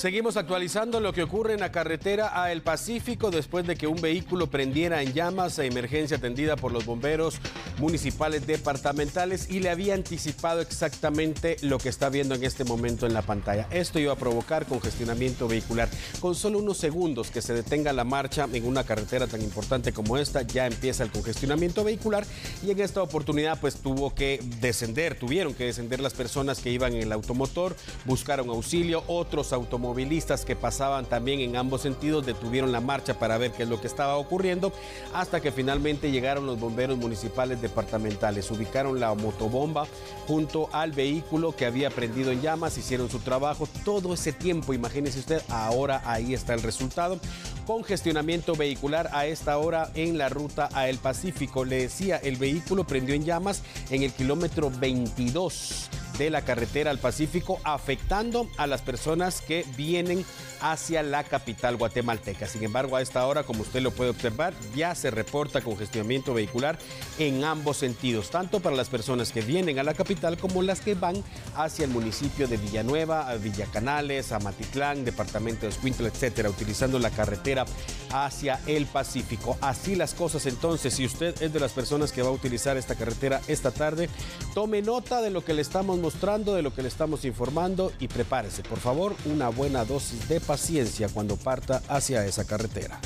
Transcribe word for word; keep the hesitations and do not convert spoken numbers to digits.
Seguimos actualizando lo que ocurre en la carretera a El Pacífico después de que un vehículo prendiera en llamas a emergencia atendida por los bomberos municipales departamentales y le había anticipado exactamente lo que está viendo en este momento en la pantalla. Esto iba a provocar congestionamiento vehicular. Con solo unos segundos que se detenga la marcha en una carretera tan importante como esta, ya empieza el congestionamiento vehicular y en esta oportunidad pues tuvo que descender, tuvieron que descender las personas que iban en el automotor, buscaron auxilio, otros automotores Movilistas que pasaban también en ambos sentidos detuvieron la marcha para ver qué es lo que estaba ocurriendo, hasta que finalmente llegaron los bomberos municipales departamentales, ubicaron la motobomba junto al vehículo que había prendido en llamas, hicieron su trabajo todo ese tiempo. Imagínese usted, ahora ahí está el resultado. Congestionamiento vehicular a esta hora en la ruta a El Pacífico. Le decía, el vehículo prendió en llamas en el kilómetro veintidós de la carretera al Pacífico, afectando a las personas que vienen hacia la capital guatemalteca. Sin embargo, a esta hora, como usted lo puede observar, ya se reporta congestionamiento vehicular en ambos sentidos, tanto para las personas que vienen a la capital como las que van hacia el municipio de Villanueva, a Villacanales, a Matitlán, departamento de Escuintla, etcétera, utilizando la carretera hacia el Pacífico. Así las cosas entonces, si usted es de las personas que va a utilizar esta carretera esta tarde, tome nota de lo que le estamos mostrando, de lo que le estamos informando y prepárese, por favor, una buena dosis de paciencia cuando parta hacia esa carretera.